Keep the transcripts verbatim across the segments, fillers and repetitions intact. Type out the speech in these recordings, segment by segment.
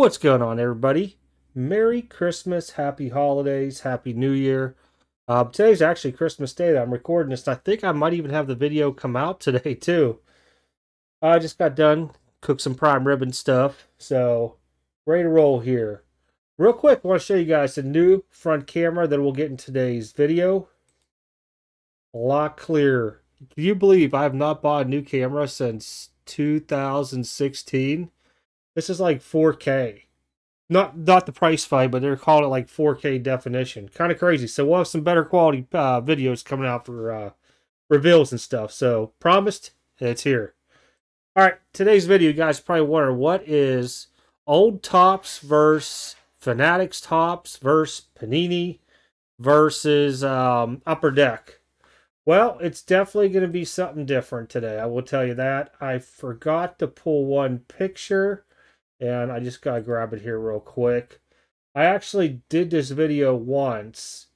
What's going on, everybody? Merry Christmas, Happy Holidays, Happy New Year. Uh, today's actually Christmas Day that I'm recording this, and I think I might even have the video come out today, too. I just got done, cooked some prime rib stuff, so ready to roll here. Real quick, I want to show you guys the new front camera that we'll get in today's video. A lot clearer. Can you believe I have not bought a new camera since two thousand sixteen? This is like four K. Not not the price fight, but they're calling it like four K definition. Kind of crazy. So we'll have some better quality uh, videos coming out for uh, reveals and stuff. So promised, it's here. All right, today's video, you guys probably wonder, what is old Topps versus Fanatics Topps versus Panini versus um, Upper Deck? Well, it's definitely going to be something different today. I will tell you that. I forgot to pull one picture. And I just got to grab it here real quick. I actually did this video once,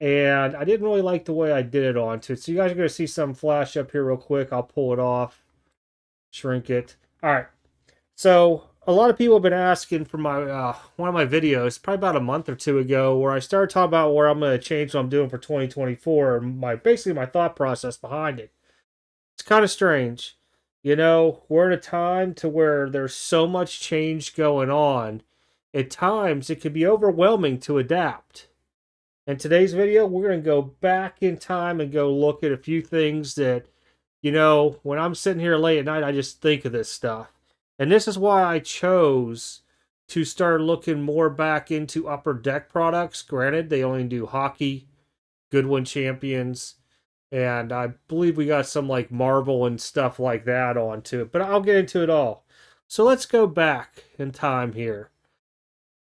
and I didn't really like the way I did it onto it. So you guys are going to see some flash up here real quick. I'll pull it off, shrink it. All right. So a lot of people have been asking for my uh, one of my videos, probably about a month or two ago, where I started talking about where I'm going to change what I'm doing for twenty twenty-four, and my basically my thought process behind it. It's kind of strange. You know, we're in a time to where there's so much change going on. At times, it can be overwhelming to adapt. In today's video, we're going to go back in time and go look at a few things that, you know, when I'm sitting here late at night, I just think of this stuff. And this is why I chose to start looking more back into Upper Deck products. Granted, they only do hockey, Goodwin Champions, and I believe we got some like Marvel and stuff like that onto it. But I'll get into it all. So let's go back in time here.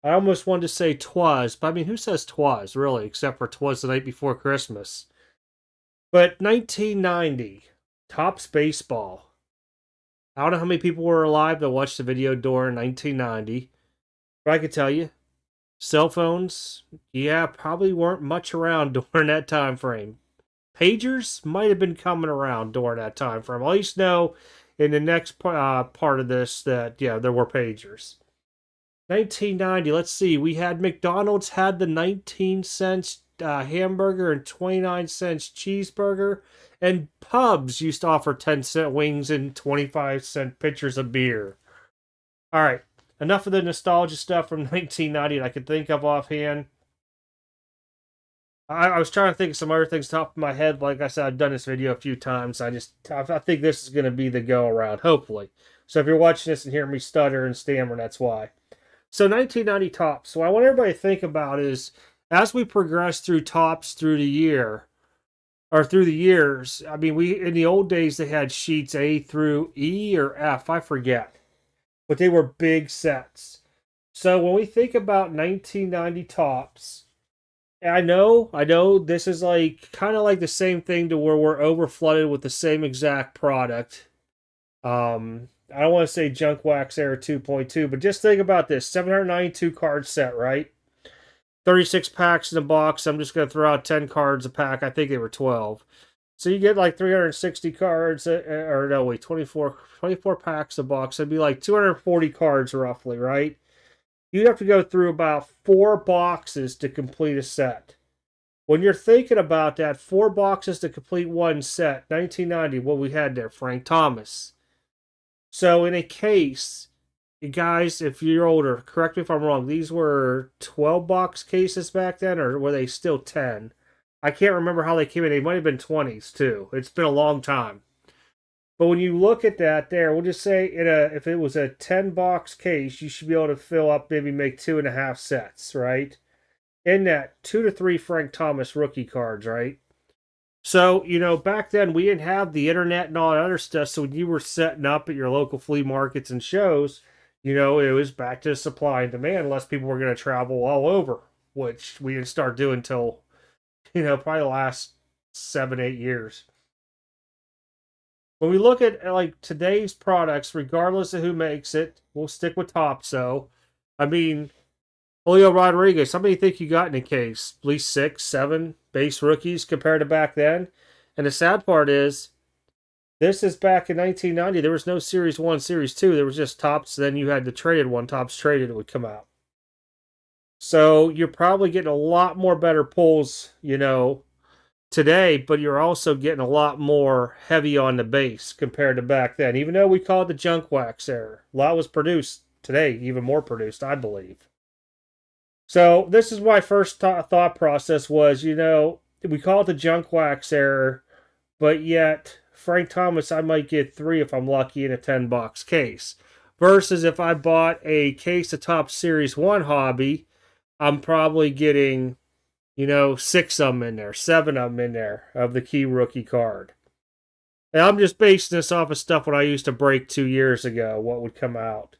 I almost wanted to say twas. But I mean, who says twas really? Except for twas the night before Christmas. But nineteen ninety. Topps baseball. I don't know how many people were alive that watched the video during nineteen ninety. But I could tell you. Cell phones. Yeah, probably weren't much around during that time frame. Pagers might have been coming around during that time frame. At least know in the next uh, part of this that, yeah, there were pagers. nineteen ninety, let's see. We had McDonald's had the nineteen cents uh, hamburger and twenty-nine cents cheeseburger. And pubs used to offer ten cent wings and twenty-five cent pitchers of beer. All right, enough of the nostalgia stuff from nineteen ninety that I could think of offhand. I was trying to think of some other things top of my head. Like I said, I've done this video a few times. I just I think this is going to be the go-around, hopefully. So if you're watching this and hearing me stutter and stammer, that's why. So nineteen ninety Topps. So what I want everybody to think about is, as we progress through Topps through the year, or through the years, I mean, we in the old days, they had sheets A through E or F, I forget. But they were big sets. So when we think about nineteen ninety Topps, I know, I know this is like kind of like the same thing to where we're over flooded with the same exact product. Um, I don't want to say junk wax error two point two, but just think about this. seven hundred ninety-two card set, right? thirty-six packs in the box. I'm just going to throw out ten cards a pack. I think they were twelve. So you get like three hundred sixty cards, or no, wait, twenty-four, twenty-four packs a box. That'd be like two hundred forty cards roughly, right? You'd have to go through about four boxes to complete a set. When you're thinking about that, four boxes to complete one set, nineteen ninety, what we had there, Frank Thomas. So in a case, you guys, if you're older, correct me if I'm wrong, these were twelve box cases back then, or were they still ten? I can't remember how they came in. They might have been twenties, too. It's been a long time. But when you look at that there, we'll just say in a, if it was a ten box case, you should be able to fill up, maybe make two and a half sets, right? In that, two to three Frank Thomas rookie cards, right? So, you know, back then we didn't have the internet and all that other stuff. So when you were setting up at your local flea markets and shows, you know, it was back to supply and demand, unless people were going to travel all over, which we didn't start doing until, you know, probably the last seven, eight years. When we look at, like, today's products, regardless of who makes it, we'll stick with Topps. So, I mean, Julio Rodriguez, how many think you got in a case? At least six, seven base rookies compared to back then. And the sad part is, This is back in nineteen ninety. There was no Series one, Series two. There was just Topps. Then you had the traded one, Topps Traded, it would come out. So you're probably getting a lot more better pulls, you know, today, but you're also getting a lot more heavy on the base compared to back then. Even though we call it the junk wax error, a lot was produced today, even more produced, I believe. So this is my first th thought process was, you know, we call it the junk wax error, but yet Frank Thomas, I might get three if I'm lucky in a ten box case. Versus if I bought a case of Topps Series one Hobby, I'm probably getting, you know, six of them in there, seven of them in there of the key rookie card. And I'm just basing this off of stuff when I used to break two years ago, what would come out.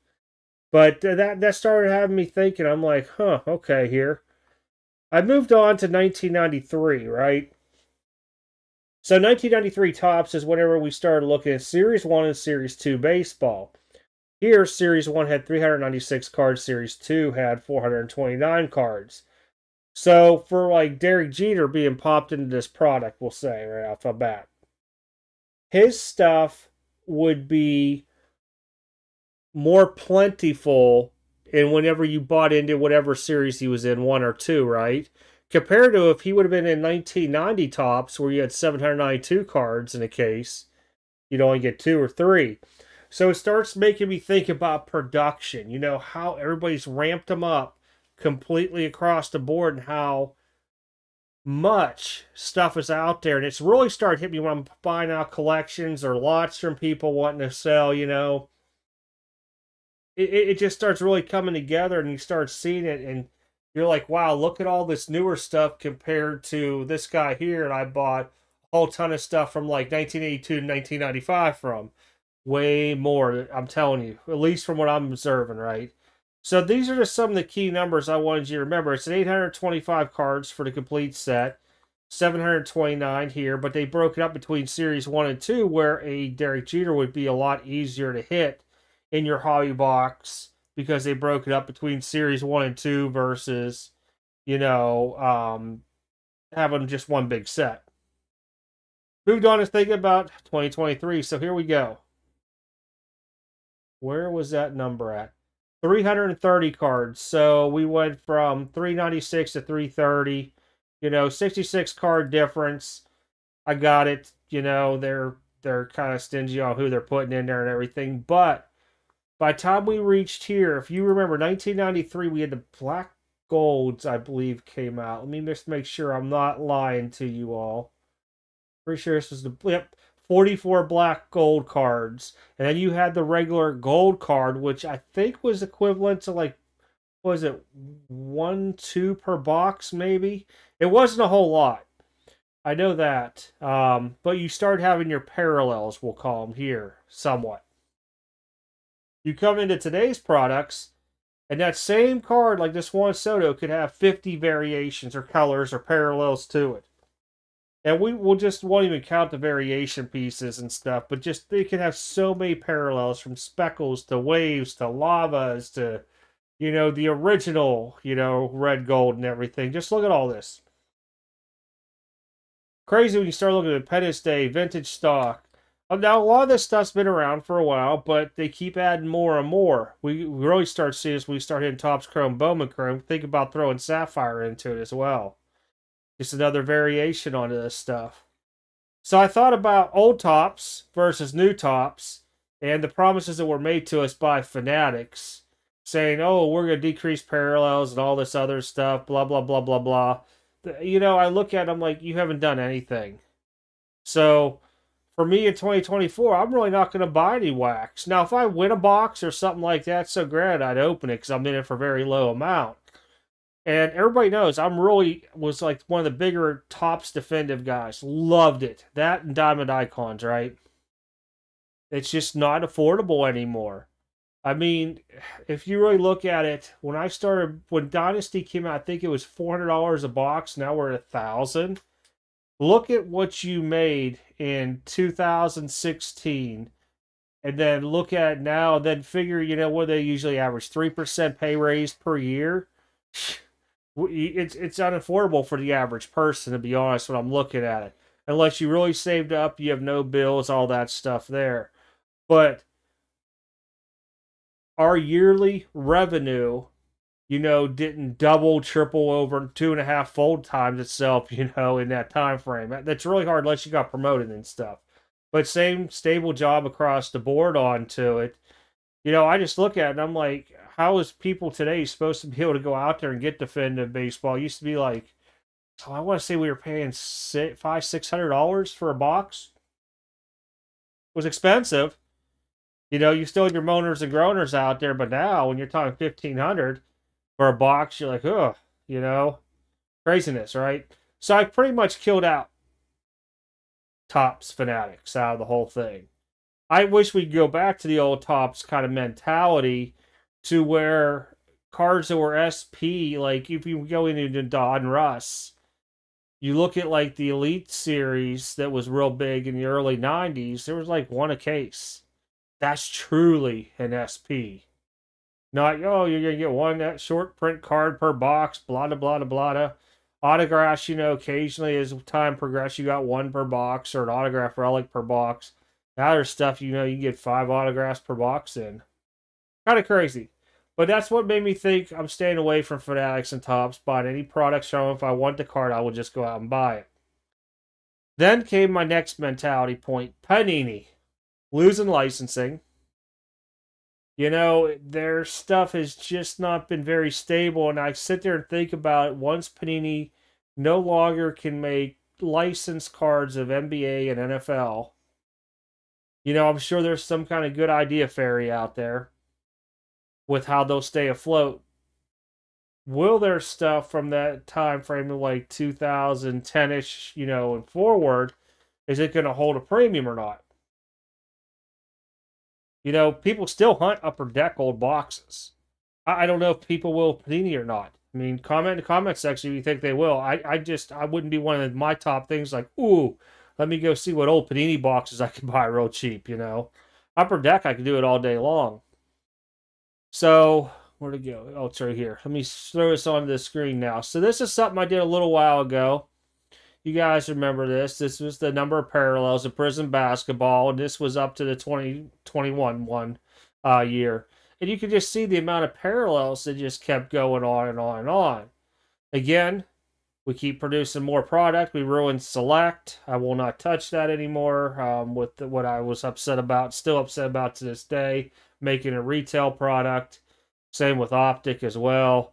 But that, that started having me thinking. I'm like, huh, okay, here. I moved on to nineteen ninety-three, right? So nineteen ninety-three Topps is whenever we started looking at Series one and Series two baseball. Here, Series one had three hundred ninety-six cards. Series two had four hundred twenty-nine cards. So, for like Derek Jeter being popped into this product, we'll say, right off the bat, his stuff would be more plentiful in whenever you bought into whatever series he was in, one or two, right? Compared to if he would have been in nineteen ninety Topps, where you had seven hundred ninety-two cards in a case, you'd only get two or three. So it starts making me think about production. You know, how everybody's ramped them up completely across the board and how much stuff is out there. And it's really started hitting me when I'm buying out collections or lots from people wanting to sell, you know. It, it just starts really coming together and you start seeing it. And you're like, wow, look at all this newer stuff compared to this guy here. And I bought a whole ton of stuff from like nineteen eighty-two to nineteen ninety-five from. Way more, I'm telling you, at least from what I'm observing, right? So these are just some of the key numbers I wanted you to remember. It's an eight hundred twenty-five cards for the complete set, seven hundred twenty-nine here, but they broke it up between Series one and two, where a Derek Jeter would be a lot easier to hit in your hobby box because they broke it up between Series one and two versus, you know, um, having just one big set. Moved on to thinking about twenty twenty-three, so here we go. Where was that number at? three hundred thirty cards. So we went from three ninety-six to three thirty. You know, sixty-six card difference. I got it. You know, they're they're kind of stingy on who they're putting in there and everything. But by the time we reached here, if you remember, nineteen ninety-three, we had the Black Golds, I believe, came out. Let me just make sure I'm not lying to you all. Pretty sure this was the... Yep. forty-four black gold cards. And then you had the regular gold card, which I think was equivalent to like, what was it, one, two per box maybe? It wasn't a whole lot. I know that. Um, but you start having your parallels, we'll call them here, somewhat. You come into today's products, and that same card, like this Juan Soto, could have fifty variations or colors or parallels to it. And we will just won't even count the variation pieces and stuff, but just they can have so many parallels from speckles to waves to lavas to, you know, the original, you know, red, gold, and everything. Just look at all this. Crazy when you start looking at Independence Day, vintage stock. Now, a lot of this stuff's been around for a while, but they keep adding more and more. We, we really start seeing this when we start hitting Topps Chrome, Bowman Chrome. Think about throwing Sapphire into it as well. Just another variation on this stuff. So I thought about old Topps versus new Topps and the promises that were made to us by Fanatics saying, oh, we're going to decrease parallels and all this other stuff, blah, blah, blah, blah, blah. You know, I look at them like, you haven't done anything. So for me in twenty twenty-four, I'm really not going to buy any wax. Now, if I win a box or something like that, so granted, I'd open it because I'm in it for a very low amount. And everybody knows I'm really was like one of the bigger Topps defensive guys. Loved it. That and Diamond Icons, right? It's just not affordable anymore. I mean, if you really look at it, when I started, when Dynasty came out, I think it was four hundred dollars a box. Now we're at one thousand dollars. Look at what you made in two thousand sixteen. And then look at it now. And then figure, you know, what they usually average, three percent pay raise per year. It's it's unaffordable for the average person, to be honest, when I'm looking at it. unless you really saved up, you have no bills, all that stuff there. But our yearly revenue, you know, didn't double, triple over, two and a half fold times itself, you know, in that time frame. That's really hard unless you got promoted and stuff. But same stable job across the board onto it. You know, I just look at it and I'm like, how is people today supposed to be able to go out there and get defensive baseball? It used to be like, oh, I want to say we were paying six, five, six hundred dollars for a box. It was expensive. You know, you still had your moaners and groaners out there, but now when you're talking fifteen hundred for a box, you're like, oh, you know, craziness, right? So I pretty much killed out Topps Fanatics out of the whole thing. I wish we'd go back to the old Topps kind of mentality to where cards that were S P, like if you go into Don Russ, you look at like the Elite series that was real big in the early nineties, there was like one a case. That's truly an S P. Not, oh, you're going to get one that short print card per box, blah, blah, blah, blah, blah. Autographs, you know, occasionally as time progressed, you got one per box or an autograph relic per box. Now there's stuff, you know, you can get five autographs per box in. Kind of crazy. But that's what made me think I'm staying away from Fanatics and Topps, buying any products from them. If I want the card, I will just go out and buy it. Then came my next mentality point, Panini. Losing licensing. You know, their stuff has just not been very stable, and I sit there and think about it. Once Panini no longer can make licensed cards of N B A and N F L, you know, I'm sure there's some kind of good idea fairy out there with how they'll stay afloat. Will their stuff from that time frame of like two thousand ten-ish, you know, and forward, is it going to hold a premium or not? You know, people still hunt Upper Deck old boxes. I, I don't know if people will Panini or not. I mean, comment in the comment section if you think they will. I, I just, I wouldn't be one of my top things like, ooh, let me go see what old Panini boxes I can buy real cheap, you know. Upper Deck, I can do it all day long. So, where'd it go? Oh, it's right here. Let me throw this onto the screen now. So this is something I did a little while ago. You guys remember this. This was the number of parallels of Prizm basketball, and this was up to the twenty twenty-one one uh, year. And you could just see the amount of parallels that just kept going on and on and on. Again, we keep producing more product. We ruined Select. I will not touch that anymore um, with the, what I was upset about, still upset about to this day, making a retail product. Same with Optic as well.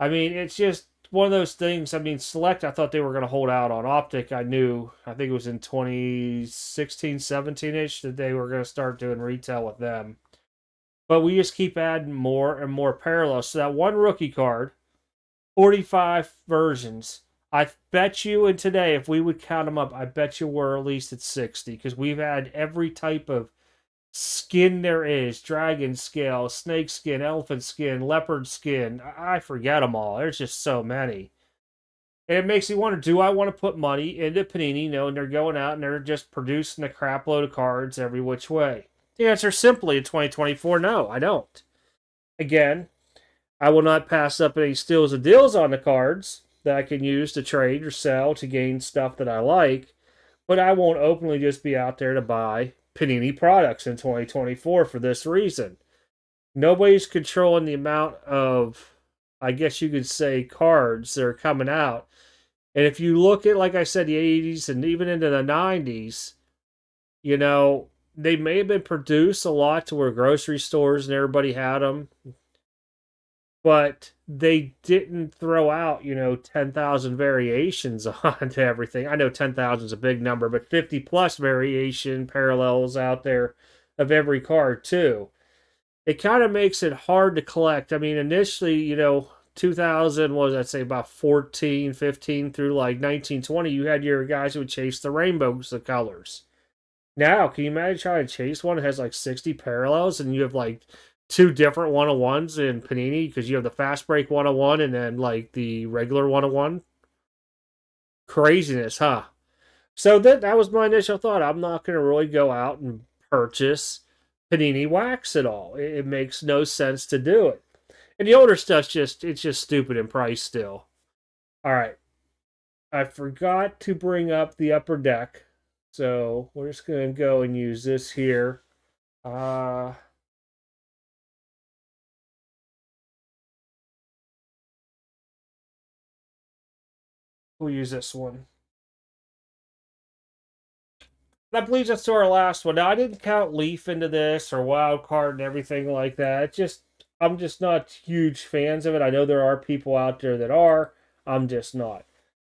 I mean, it's just one of those things. I mean, Select, I thought they were going to hold out on. Optic, I knew, I think it was in twenty sixteen, seventeen-ish that they were going to start doing retail with them. But we just keep adding more and more parallels. So that one rookie card, forty-five versions. I bet you, and today, if we would count them up, I bet you we're at least at sixty, because we've had every type of skin there is. Dragon scale, snake skin, elephant skin, leopard skin. I forget them all. There's just so many. And it makes me wonder, do I want to put money into Panini, knowing they're going out and they're just producing a crap load of cards every which way? The answer simply in twenty twenty-four, no, I don't. Again, I will not pass up any steals and deals on the cards that I can use to trade or sell to gain stuff that I like, but I won't openly just be out there to buy Panini products in twenty twenty-four for this reason. Nobody's controlling the amount of, I guess you could say, cards that are coming out. And if you look at, like I said, the eighties and even into the nineties, you know, they may have been produced a lot to where grocery stores and everybody had them, but they didn't throw out, you know, ten thousand variations onto everything. I know ten thousand is a big number, but fifty plus variation parallels out there of every card, too. It kind of makes it hard to collect. I mean, initially, you know, two thousand was, I'd say, about fourteen, fifteen through like nineteen, twenty. You had your guys who would chase the rainbows of colors. Now, can you imagine trying to chase one that has like sixty parallels and you have like two different one-on-ones in Panini, because you have the fast break one-on-one and then like the regular one-on-one. Craziness, huh? So that that was my initial thought. I'm not going to really go out and purchase Panini wax at all. It, it makes no sense to do it. And the older stuff's just, it's just stupid in price still. All right. I forgot to bring up the Upper Deck, so we're just going to go and use this here. Uh, we'll use this one. That leads us to our last one. Now, I didn't count Leaf into this or Wild Card and everything like that. It just, I'm just not huge fans of it. I know there are people out there that are. I'm just not.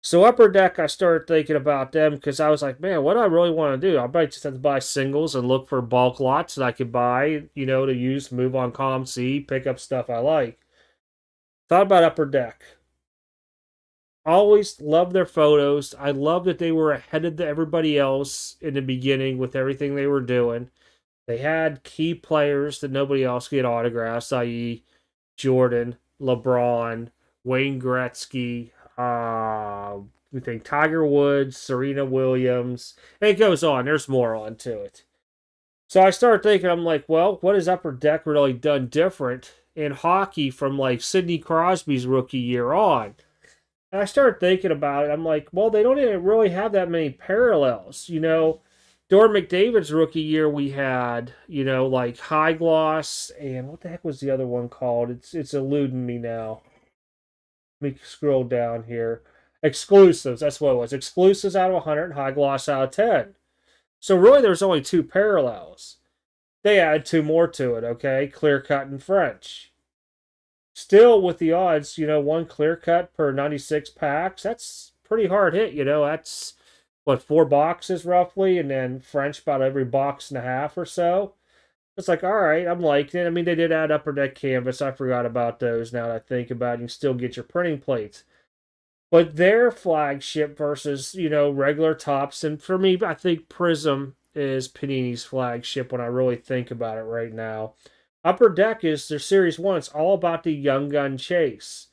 So Upper Deck, I started thinking about them because I was like, man, what do I really want to do? I might just have to buy singles and look for bulk lots that I could buy, you know, to use, move on C O M C, pick up stuff I like. Thought about Upper Deck. Always loved their photos. I love that they were ahead of everybody else in the beginning with everything they were doing. They had key players that nobody else could get autographs, that is. Jordan, LeBron, Wayne Gretzky, uh, we think Tiger Woods, Serena Williams. And it goes on. There's more on to it. So I started thinking, I'm like, well, what has Upper Deck really done different in hockey from like Sidney Crosby's rookie year on? And I started thinking about it. I'm like, well, they don't even really have that many parallels. You know, during McDavid's rookie year, we had, you know, like High Gloss and what the heck was the other one called? It's it's eluding me now. Let me scroll down here. Exclusives, that's what it was. Exclusives out of one hundred, High Gloss out of ten. So really, there's only two parallels. They add two more to it, okay? Clear Cut and French. Still, with the odds, you know, one clear cut per ninety-six packs, that's pretty hard hit, you know. That's, what, four boxes roughly, and then French about every box and a half or so. It's like, all right, I'm liking it. I mean, they did add Upper Deck canvas. I forgot about those now that I think about it. You can still get your printing plates. But their flagship versus, you know, regular Topps, and for me, I think Prizm is Panini's flagship when I really think about it right now. Upper Deck is their Series one. It's all about the Young Gun chase.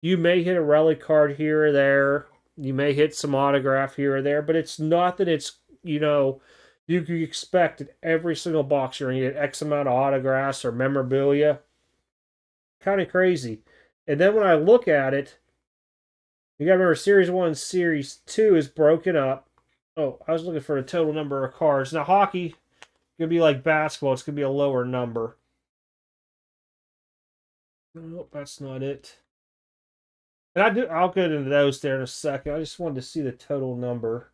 You may hit a relic card here or there. You may hit some autograph here or there. But it's not that it's, you know, you can expect that every single box you're going to get X amount of autographs or memorabilia. Kind of crazy. And then when I look at it, you got to remember Series one, Series two is broken up. Oh, I was looking for a total number of cards. Now, hockey is going to be like basketball. It's going to be a lower number. Nope, that's not it. And I do, I'll get into those there in a second. I just wanted to see the total number.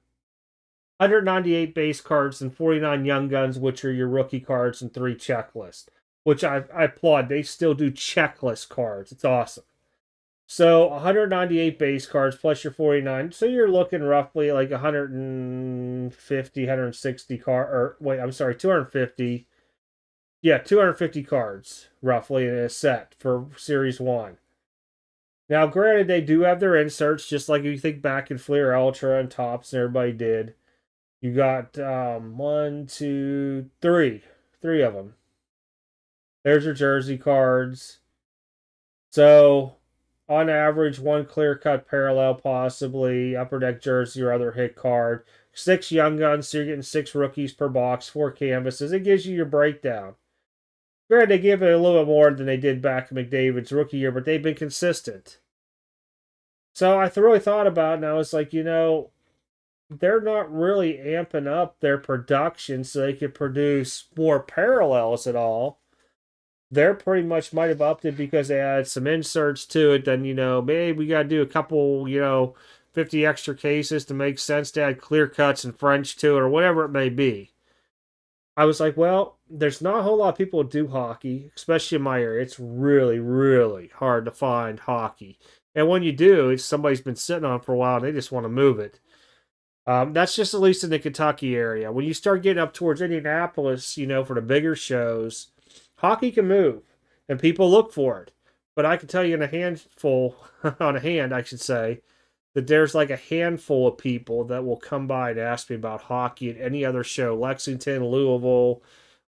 one hundred ninety-eight base cards and forty-nine Young Guns, which are your rookie cards, and three checklists, which I, I applaud. They still do checklist cards. It's awesome. So one hundred ninety-eight base cards plus your forty-nine. So you're looking roughly like one hundred fifty, one hundred sixty cards. Or wait, I'm sorry, two hundred fifty. Yeah, two hundred fifty cards, roughly, in a set for Series one. Now, granted, they do have their inserts, just like you think back in Fleer Ultra and Topps and everybody did. You got um, one, two, three. Three of them. There's your jersey cards. So, on average, one clear-cut parallel, possibly. Upper Deck jersey or other hit card. Six Young Guns, so you're getting six rookies per box, four canvases. It gives you your breakdown. Granted, they give it a little bit more than they did back in McDavid's rookie year, but they've been consistent. So I really thought about it, and I was like, you know, they're not really amping up their production so they could produce more parallels at all. They're pretty much might have upped it because they added some inserts to it. Then, you know, maybe we got to do a couple, you know, fifty extra cases to make sense to add clear cuts and French to it or whatever it may be. I was like, well, there's not a whole lot of people who do hockey, especially in my area. It's really, really hard to find hockey. And when you do, it's somebody's been sitting on it for a while and they just want to move it. Um, that's just at least in the Kentucky area. When you start getting up towards Indianapolis, you know, for the bigger shows, hockey can move and people look for it. But I can tell you in a handful, on a hand, I should say, that there's like a handful of people that will come by and ask me about hockey at any other show. Lexington, Louisville.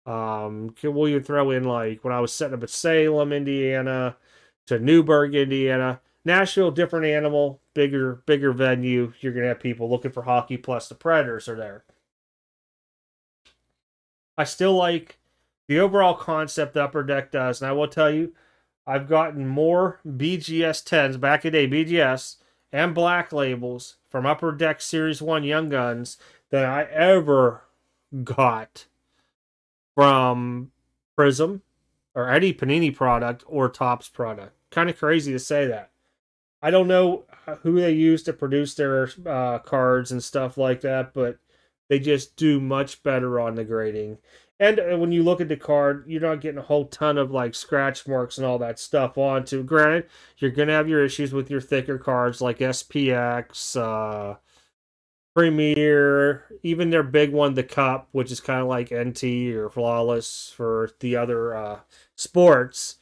Um, can, will you throw in like when I was setting up at Salem, Indiana, to Newburgh, Indiana. Nashville, different animal, bigger, bigger venue. You're going to have people looking for hockey, plus the Predators are there. I still like the overall concept the Upper Deck does. And I will tell you, I've gotten more B G S tens. Back in the day, B G S... and black labels from Upper Deck Series one Young Guns than I ever got from Prizm or any Panini product or Topps product. Kind of crazy to say that. I don't know who they use to produce their uh, cards and stuff like that, but they just do much better on the grading. And when you look at the card, you're not getting a whole ton of like scratch marks and all that stuff onto. Granted, you're going to have your issues with your thicker cards like S P X, uh, Premier, even their big one, the Cup, which is kind of like N T or Flawless for the other uh, sports.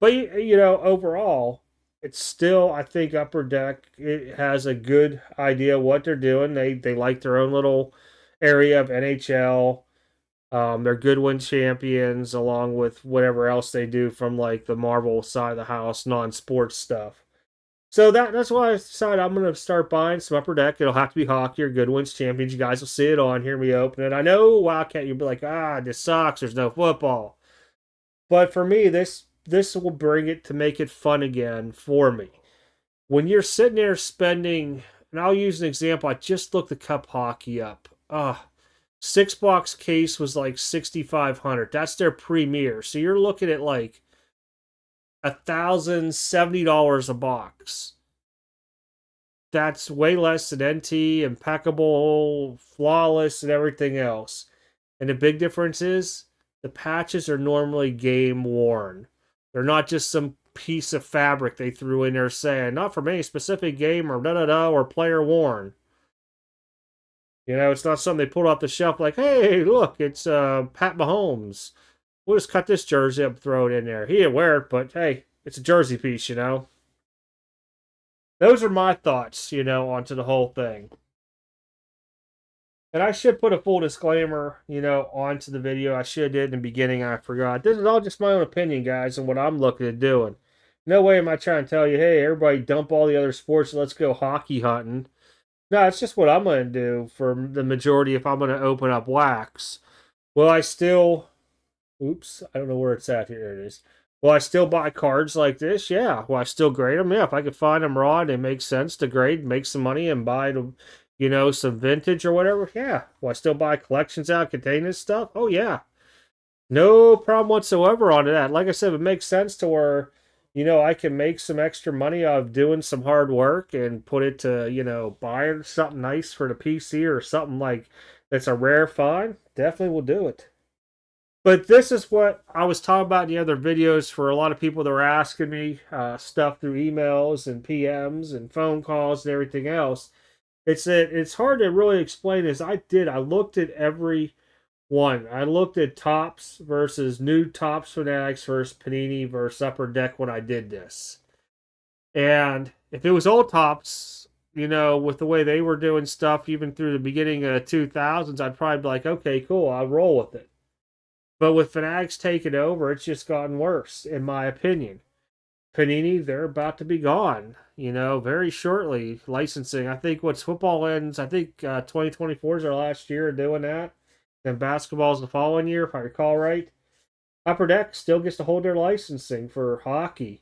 But, you know, overall, it's still, I think, Upper Deck, it has a good idea what they're doing. They, they like their own little area of N H L. Um, they're Goodwin Champions, along with whatever else they do from like the Marvel side of the house, non-sports stuff. So that that's why I decided I'm gonna start buying some Upper Deck. It'll have to be Hockey, Goodwin's Champions. You guys will see it on. Hear me open it. I know Wildcat. You'll be like, ah, this sucks. There's no football. But for me, this this will bring it to make it fun again for me. When you're sitting there spending, and I'll use an example. I just looked the Cup hockey up. Ah. Uh, Six box case was like sixty-five hundred. That's their Premier. So you're looking at like a thousand seventy dollars a box. That's way less than N T, Impeccable, Flawless, and everything else. And the big difference is the patches are normally game worn. They're not just some piece of fabric they threw in there saying not from any specific game or da da da or player worn. You know, it's not something they pulled off the shelf like, hey, look, it's uh, Pat Mahomes. We'll just cut this jersey up and throw it in there. He didn't wear it, but hey, it's a jersey piece, you know. Those are my thoughts, you know, onto the whole thing. And I should put a full disclaimer, you know, onto the video. I should have did in the beginning. I forgot. This is all just my own opinion, guys, and what I'm looking at doing. No way am I trying to tell you, hey, everybody dump all the other sports and let's go hockey hunting. No, it's just what I'm going to do for the majority if I'm going to open up wax. Will I still... Oops, I don't know where it's at. Here it is. Will I still buy cards like this? Yeah. Will I still grade them? Yeah, if I could find them raw and it makes sense to grade, make some money and buy, you know, some vintage or whatever. Yeah. Will I still buy collections out containing this stuff? Oh, yeah. No problem whatsoever on that. Like I said, it makes sense to where... You know, I can make some extra money out of doing some hard work and put it to, you know, buying something nice for the P C or something like that's a rare find. Definitely will do it. But this is what I was talking about in the other videos for a lot of people that were asking me uh, stuff through emails and P Ms and phone calls and everything else. It's that it's hard to really explain as I did. I looked at every one. I looked at Topps versus new Topps Fanatics versus Panini versus Upper Deck when I did this. And if it was old Topps, you know, with the way they were doing stuff, even through the beginning of the two thousands, I'd probably be like, okay, cool, I'll roll with it. But with Fanatics taking over, it's just gotten worse, in my opinion. Panini, they're about to be gone, you know, very shortly. Licensing, I think once football ends, I think uh, twenty twenty-four is our last year of doing that. And basketball's the following year, if I recall right. Upper Deck still gets to hold their licensing for hockey.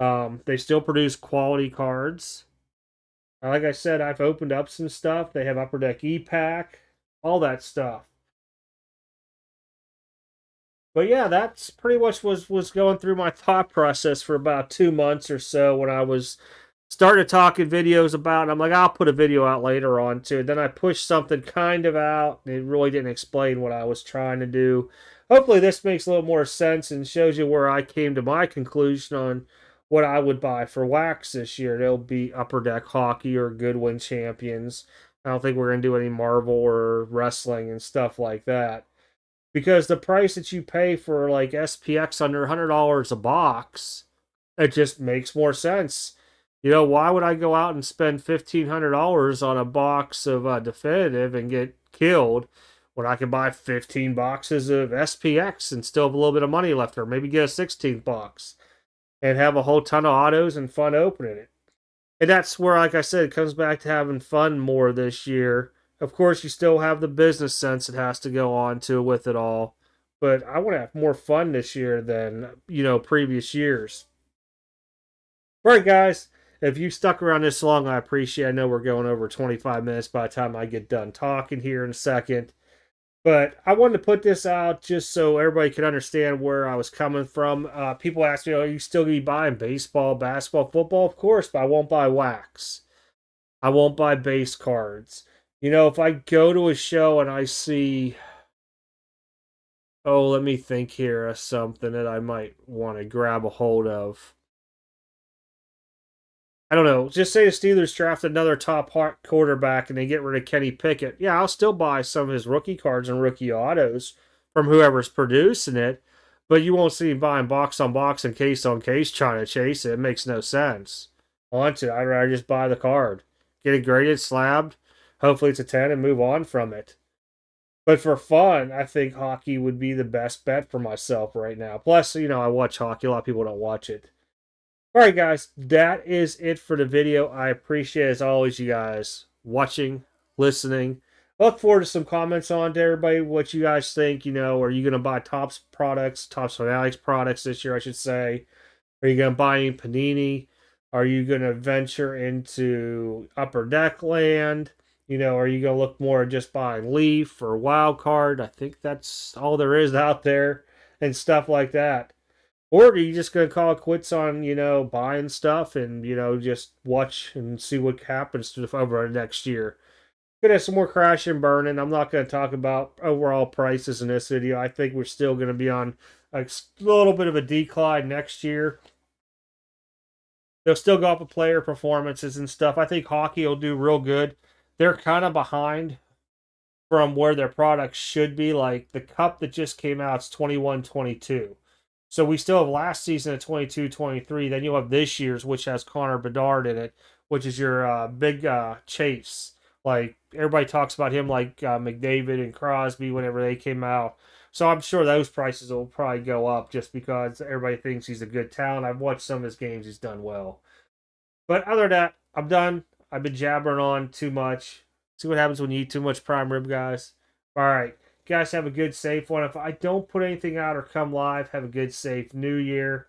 Um, they still produce quality cards. Like I said, I've opened up some stuff. They have Upper Deck E-Pack, all that stuff. But yeah, that's pretty much was was going through my thought process for about two months or so when I was... started talking videos about it. I'm like, I'll put a video out later on, too. Then I pushed something kind of out. It really didn't explain what I was trying to do. Hopefully this makes a little more sense and shows you where I came to my conclusion on what I would buy for wax this year. It'll be Upper Deck Hockey or Goodwin Champions. I don't think we're going to do any Marvel or wrestling and stuff like that. Because the price that you pay for, like, S P X under one hundred dollars a box, it just makes more sense. You know, why would I go out and spend fifteen hundred dollars on a box of uh, Definitive and get killed when I could buy fifteen boxes of S P X and still have a little bit of money left, or maybe get a sixteenth box and have a whole ton of autos and fun opening it? And that's where, like I said, it comes back to having fun more this year. Of course, you still have the business sense that has to go on to with it all. But I want to have more fun this year than, you know, previous years. All right, guys. If you stuck around this long, I appreciate it. I know we're going over twenty-five minutes by the time I get done talking here in a second. But I wanted to put this out just so everybody could understand where I was coming from. Uh, people ask me, oh, are you still going to be buying baseball, basketball, football? Of course, but I won't buy wax. I won't buy base cards. You know, if I go to a show and I see... Oh, let me think here of something that I might want to grab a hold of. I don't know. Just say the Steelers draft another top quarterback and they get rid of Kenny Pickett. Yeah, I'll still buy some of his rookie cards and rookie autos from whoever's producing it, but you won't see him buying box on box and case on case trying to chase it. It makes no sense. I want to. I'd rather just buy the card, get it graded, slabbed. Hopefully it's a ten and move on from it. But for fun, I think hockey would be the best bet for myself right now. Plus, you know, I watch hockey. A lot of people don't watch it. All right, guys, that is it for the video. I appreciate, as always, you guys watching, listening. I look forward to some comments on to everybody, what you guys think. You know, are you going to buy Topps products, Topps Fanatics products this year, I should say? Are you going to buy any Panini? Are you going to venture into Upper Deck land? You know, are you going to look more at just buying Leaf or Wild Card? I think that's all there is out there and stuff like that. Or are you just going to call it quits on, you know, buying stuff and, you know, just watch and see what happens to the, over next year? Going to have some more crash and burning. I'm not going to talk about overall prices in this video. I think we're still going to be on a little bit of a decline next year. They'll still go up with player performances and stuff. I think hockey will do real good. They're kind of behind from where their products should be. Like the Cup that just came out, it's twenty-one twenty-two. So we still have last season at twenty-two twenty-three. Then you'll have this year's, which has Connor Bedard in it, which is your uh, big uh, chase. Like, everybody talks about him, like uh, McDavid and Crosby whenever they came out. So I'm sure those prices will probably go up just because everybody thinks he's a good talent. I've watched some of his games. He's done well. But other than that, I'm done. I've been jabbering on too much. See what happens when you eat too much prime rib, guys. All right. Guys, have a good, safe one. If I don't put anything out or come live, have a good, safe new year.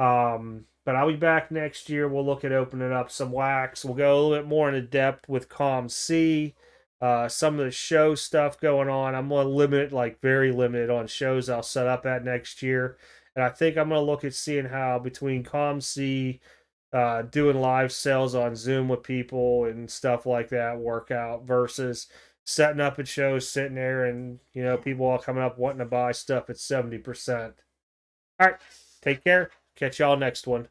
Um, but I'll be back next year. We'll look at opening up some wax. We'll go a little bit more into depth with C O M C. Uh, some of the show stuff going on. I'm going to limit, like very limited on shows I'll set up at next year. And I think I'm going to look at seeing how between C O M C, uh, doing live sales on Zoom with people and stuff like that work out versus setting up at shows, sitting there, and, you know, people all coming up wanting to buy stuff at seventy percent. All right, take care. Catch y'all next one.